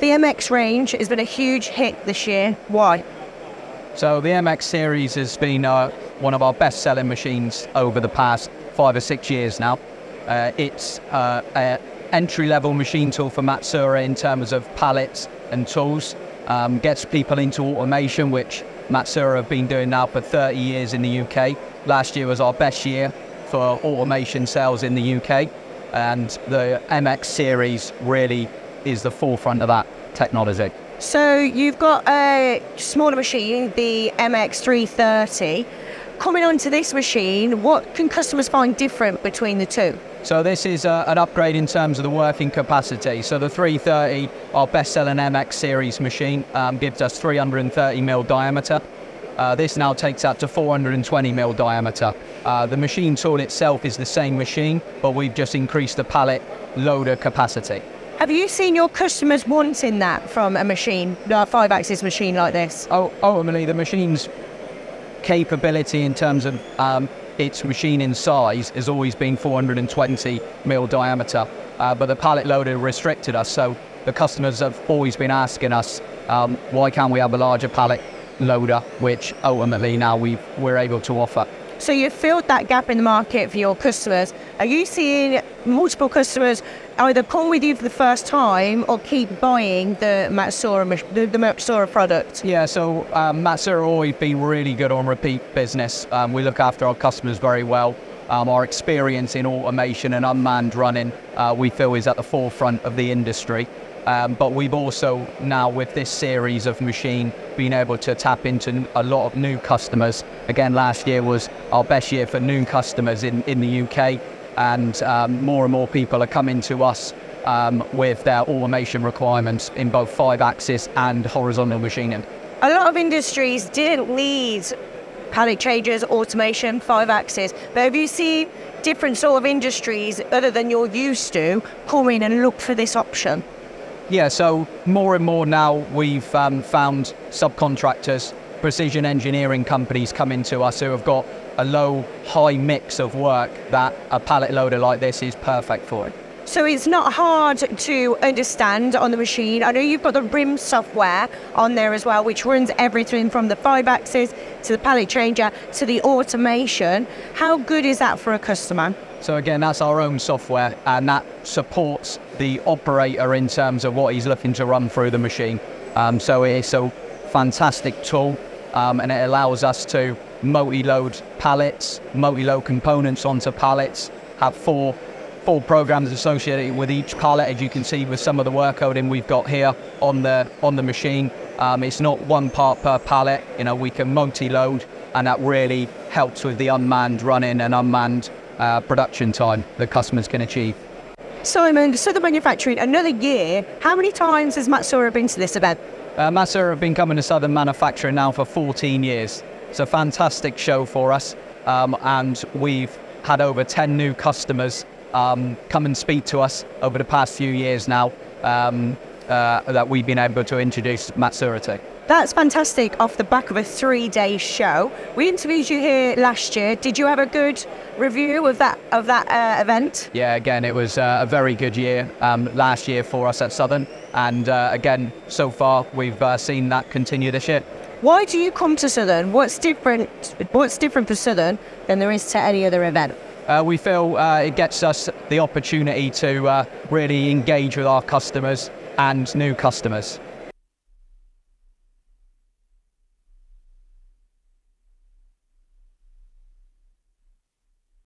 The MX range has been a huge hit this year. Why? So the MX series has been one of our best-selling machines over the past 5 or 6 years now. It's an entry-level machine tool for Matsuura in terms of pallets and tools. Gets people into automation, which Matsuura have been doing now for 30 years in the UK. Last year was our best year for automation sales in the UK, and the MX series really is the forefront of that technology. So you've got a smaller machine, the MX330. Coming onto this machine, what can customers find different between the two? So this is an upgrade in terms of the working capacity. So the 330, our best-selling MX series machine, gives us 330mm diameter. This now takes up to 420mm diameter. The machine tool itself is the same machine, but we've just increased the pallet loader capacity. Have you seen your customers wanting that from a machine, a 5-axis machine like this? Oh, ultimately, the machine's capability in terms of its machine in size has always been 420mm diameter, but the pallet loader restricted us, so the customers have always been asking us why can't we have a larger pallet loader, which ultimately now we're able to offer. So you've filled that gap in the market for your customers. Are you seeing multiple customers either come with you for the first time or keep buying the Matsuura product? Yeah, so Matsuura always been really good on repeat business. We look after our customers very well. Our experience in automation and unmanned running, we feel, is at the forefront of the industry. But we've also now, with this series of machine, been able to tap into a lot of new customers. Again, last year was our best year for new customers in the UK, and more people are coming to us with their automation requirements in both 5-axis and horizontal machining. A lot of industries didn't need pallet changes, automation, 5-axis, but have you seen different sort of industries other than you're used to come in and look for this option? Yeah, so more and more now we've found subcontractors, precision engineering companies coming to us who have got a low, high mix of work that a pallet loader like this is perfect for it. So it's not hard to understand on the machine. I know you've got the RIM software on there as well, which runs everything from the 5-axis to the pallet changer to the automation. How good is that for a customer? So again, that's our own software, and that supports the operator in terms of what he's looking to run through the machine. So it's a fantastic tool, and it allows us to multi-load pallets, multi-load components onto pallets, have four programs associated with each pallet, as you can see with some of the workloading we've got here on the machine. It's not one part per pallet. You know, we can multi-load, and that really helps with the unmanned running and unmanned production time that customers can achieve. Simon, Southern Manufacturing, another year. How many times has Matsuura been to this event? Matsuura have been coming to Southern Manufacturing now for 14 years. It's a fantastic show for us, and we've had over 10 new customers come and speak to us over the past few years now that we've been able to introduce Matsuura to. That's fantastic off the back of a 3-day show. We interviewed you here last year. Did you have a good review of that event? Yeah, again, it was a very good year last year for us at Southern. And again, so far, we've seen that continue this year. Why do you come to Southern? What's different for Southern than there is to any other event? We feel it gets us the opportunity to really engage with our customers and new customers.